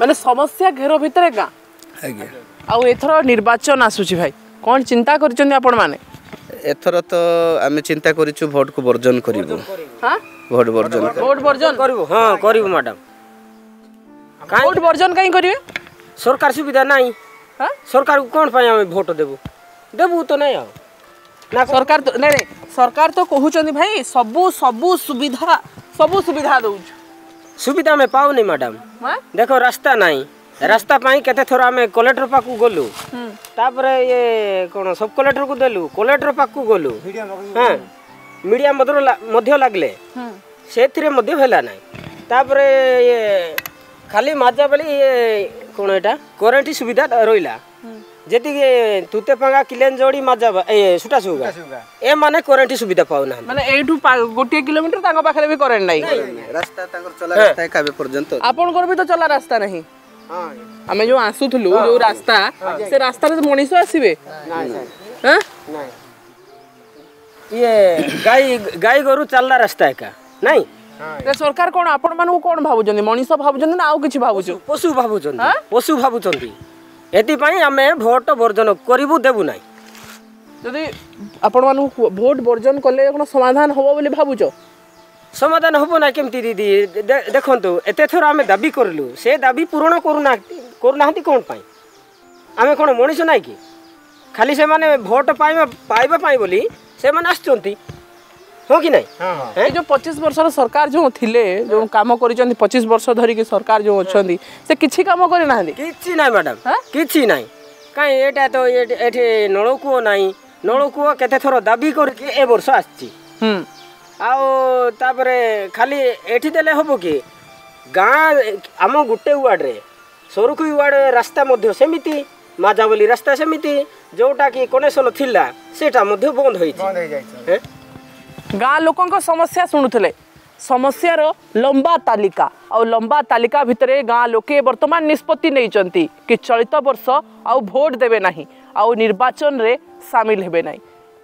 माने समस्या घेर भितर गाँ आथर निर्वाचन आसूची भाई कौन चिंता करने एथर तो आम चिंता करिछु वोट को वर्जन करिवो। हां वोट वर्जन वोट वर्जन करिवो। हां करिवो मैडम। काई वोट वर्जन काई करिवे? सरकार सुविधा नाही। हां सरकार को कोन पाई हम वोट देबो देबो तो नाही ना सरकार तो नै सरकार तो कहूछनी भाई सबु सबु सुविधा दउ सुविधा में पाऊ नै मैडम। हां देखो रास्ता नाही रास्ता पाई केते थोड़ा आम कलेक्टर पाकू गलु तापरे ये कौन सब कलेक्टर को देलु कलेक्टर पाकू गलु। हाँ मीडिया मध्य लगले से ये खाली माजा बेली ये कौन एटा क्वारंटी सुविधा रहा जेटी तुतेपांगा किलेन जोड़ी माजा ए सुटा सुगा ए माने क्वारंटी सुविधा पाउना माने एठू गोटे किलोमीटर तांगा पाखरे भी करेन नाही रास्ता तांगर चला रास्ता काबे पर्यंत आपन कर भी तो चला रास्ता नहीं। हां हमें जो आसुथलु जो रास्ता से रास्ता रे मनीष आसीबे नाही सर। हां नाही ये गाई गाई गोरु चलला रास्ता एका नाही रे सरकार कोन आपण मानु कोन भाबु जंदी मनीष भाबु जंदी ना आउ किछि भाबु जो पशु भाबु जंदी एति पई हमें वोट वर्जन करिवु देबु नाही जदी आपण मानु वोट वर्जन करले कोन समाधान होबो बोली भाबु जो समाधान होबो ना केमती दीदी देखंतु एते थोर हमें दाबी करलु से दाबी पूर्ण करू ना कोन पई हमें कोन मनीष नाही कि खाली से माने वोट पाइबा पई बोली से माने आस्तंती हो कि नहीं। हाँ। जो 25 वर्ष सरकार जो थिले जो काम कर 25 वर्ष धरी के सरकार जो अच्छा से किसी काम करे ना किसी ना मैडम किसी ना कहीं एटा तो ये नलकूओ ना नलकूओ केते थोर दाबी करके ए वर्ष आछि खाली एठी देले हम कि गाँ आम गोटे वार्ड रे सरकुई वार्ड रास्ता सेमती माजावली रास्ता सेमती जोटा कि कनेक्शन थिला सेटा बंद हो गाँ लोकों समस्या शुणुले समस्यार लंबा तालिका भितर गाँ लोके बर्तमान निष्पत्ति नहीं कि चलित वर्ष आउ भोट देवे ना आउ निर्वाचन रे सामिल हेबे ना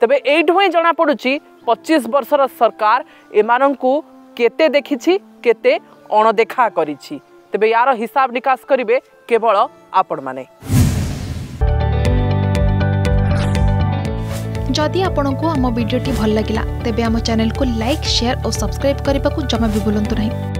तेबे एठू ही जना पड़ुछि 25 वर्षर सरकार एमानंकु केते देखिछि केते अणदेखा करिछि तेबे यार हिसाब निकास करिवे केवल आपण माने। जदि आपंक आम भिड्टे भल लगा तेब आम चैनल को लाइक शेयर और सब्सक्राइब करने को जमा भी भूलु नहीं।